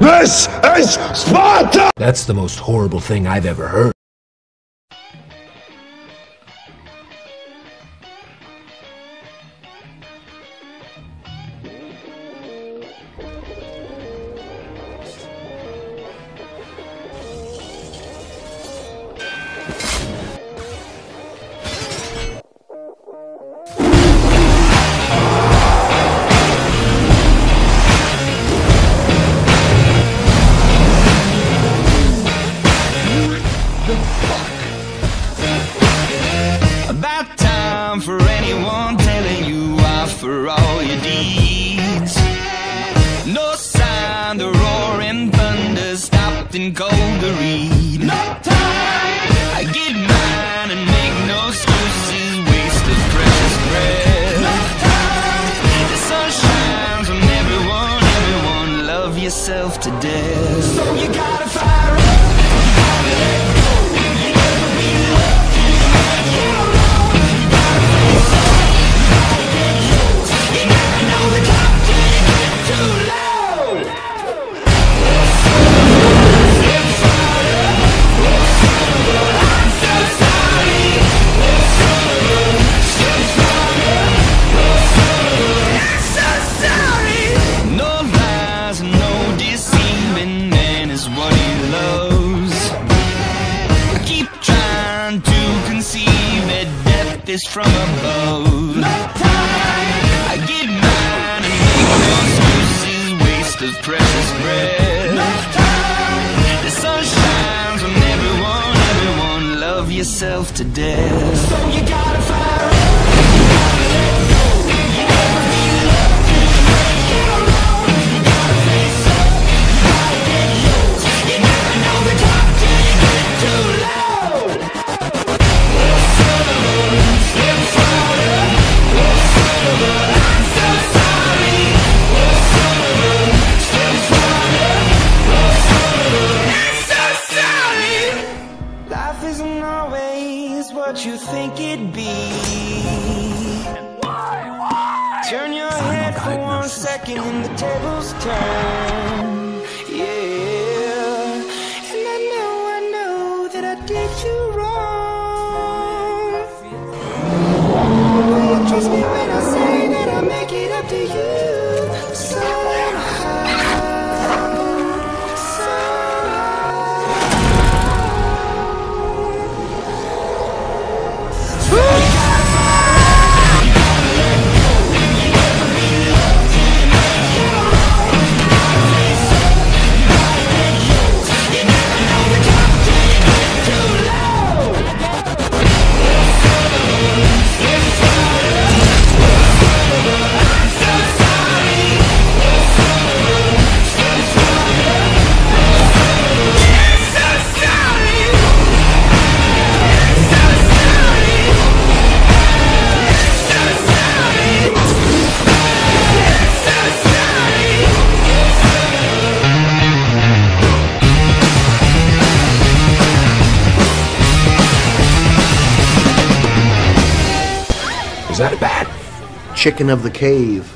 This is Sparta! That's the most horrible thing I've ever heard. For anyone telling you off for all your deeds, no sign the roaring thunder stopped in cold to read. No time, I get mine and make no excuses, waste of precious breath. No time, the sun shines from everyone, everyone love yourself to death. So you gotta fire up. Is from above. No time, I get mine and make no excuses, waste of precious breath. No time, the sun shines on everyone, everyone love yourself to death. So you gotta fire up. What you think it'd be? Why? Turn your head for 1 second and the tables turn. Yeah, and I know that I did you wrong. Will you trust me when I say that I make it up to you? Is that a bad chicken of the cave?